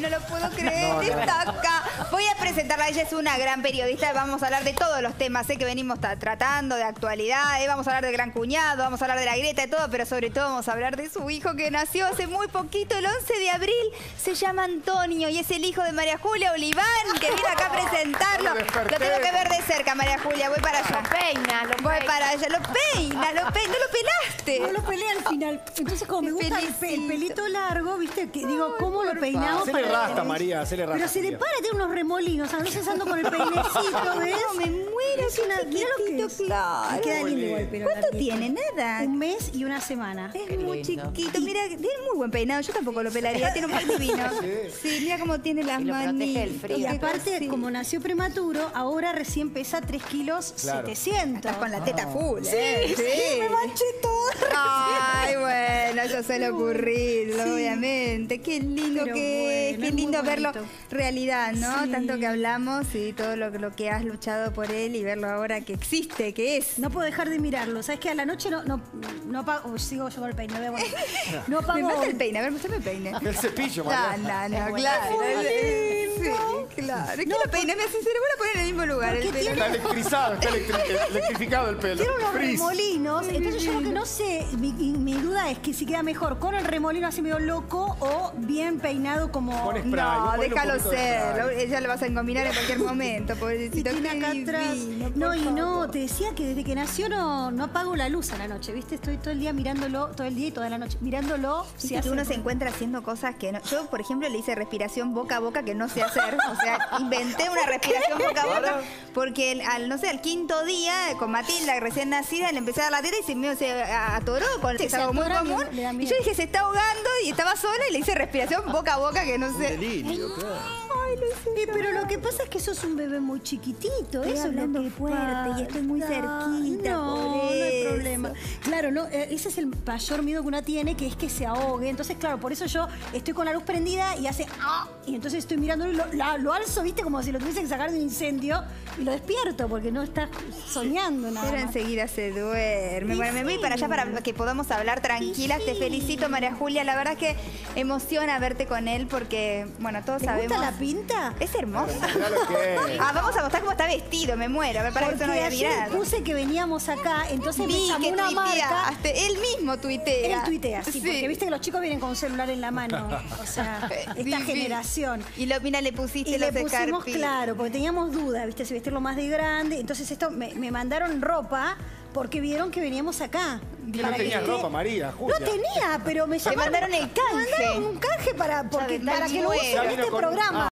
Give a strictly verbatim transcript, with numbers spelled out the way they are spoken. No lo puedo creer, no, no, está acá. Voy a presentarla, ella es una gran periodista. Vamos a hablar de todos los temas ¿eh? que venimos tratando, de actualidad. ¿eh? Vamos a hablar del gran cuñado, vamos a hablar de la grieta y todo, pero sobre todo vamos a hablar de su hijo que nació hace muy poquito, el once de abril. Se llama Antonio y es el hijo de María Julia Oliván, que viene acá a presentarlo. Lo tengo que ver de cerca, María Julia, voy para allá. Lo peinas, lo Voy peinas. para allá, lo peinas, lo peinas, no lo pelaste. No lo pelé al final. Entonces, como me gusta el, pe el pelito largo, ¿viste? Que, digo, oh, ¿cómo lo peinamos? Se le rasta, María, se le rasta. Pero se le para de unos remolinos. A veces ando con el peinecito, ¿ves? No, me muero. Es una, mirá lo que es. Claro. Queda lindo igual, pero ¿cuánto larguito tiene? Nada. Un mes y una semana. Es qué muy lindo. Chiquito. Mira, tiene muy buen peinado. Yo tampoco lo pelaría. Tiene un buen divino. Sí, sí, mira cómo tiene las manos. Y aparte, sí, como nació prematuro, ahora recién pesa tres kilos setecientos. Estás con la teta full. Sí, ¿eh? sí, sí. Me manché todo. Ay, bueno, yo suelo ocurrirlo, sí, obviamente. Qué lindo pero que es. Es que es lindo verlo realidad, ¿no? Sí. Tanto que hablamos y todo lo, lo que has luchado por él y verlo ahora que existe, que es. No puedo dejar de mirarlo. ¿Sabes qué? A la noche no, no, no pago... Oh, sigo yo con el peine. Bueno. No pago... Me mata el peine. A ver, usted me peine. El cepillo, María. No, no, no, claro. Sí, claro. Es que no, lo peina, me hace sincero, voy a poner en el mismo lugar. El pelo. Está electrizado, está electrificado el pelo. Tiene unos Frizz. remolinos, entonces yo lo que no sé, mi, mi duda es que si queda mejor con el remolino así medio loco o bien peinado como... Con spray, no, déjalo ser, ella lo vas a engominar en cualquier momento, pobrecito. Y tiene acá atrás. No, y no, te decía que desde que nació no, no apago la luz a la noche, ¿viste? Estoy todo el día mirándolo, todo el día y toda la noche, mirándolo. Si hace uno se encuentra haciendo cosas que no... Yo, por ejemplo, le hice respiración boca a boca que no sé hacer. O sea, inventé una respiración boca a boca porque, el, al no sé, al quinto día, con Matilda, recién nacida, le empecé a dar la teta y se me se atoró con el algo muy común. Y yo dije, se está ahogando y estaba sola y le hice respiración boca a boca que no sé. Delirio, claro. Ay, lo sé, eh, pero lo que pasa es que sos un bebé muy chiquitito. Estoy eso hablando es lo que fuerte y estoy muy cerquita. No, por no hay problema. Claro, no, ese es el mayor miedo que una tiene, que es que se ahogue. Entonces, claro, por eso yo estoy con la luz prendida y hace... ¡Ah! Y entonces estoy mirándolo y lo, la, lo alzo, ¿viste? Como si lo tuviese que sacar de un incendio y lo despierto porque no está soñando nada. Pero enseguida se duerme. Bueno, sí, me voy para allá para que podamos hablar tranquilas. Sí. Te felicito, María Julia. La verdad es que emociona verte con él porque, bueno, todos ¿Te sabemos... Gusta la pinta? Es hermoso. Ah, vamos a mostrar cómo está vestido, me muero. Me parece que no voy a mirar. Puse que veníamos acá, entonces vi que una marca. Hasta él mismo tuitea. Él tuitea, sí, sí, porque viste que los chicos vienen con un celular en la mano. O sea, esta sí, generación. Sí. Y lo, mira, le pusiste y los le pusimos, claro, porque teníamos dudas, viste, si vestirlo más de grande. Entonces esto, me, me mandaron ropa porque vieron que veníamos acá. No tenía que... ropa, María Julia. No tenía, pero me llamaron. Me mandaron el canje. Me mandaron un canje para, porque, para que lo usen en este programa. Ah.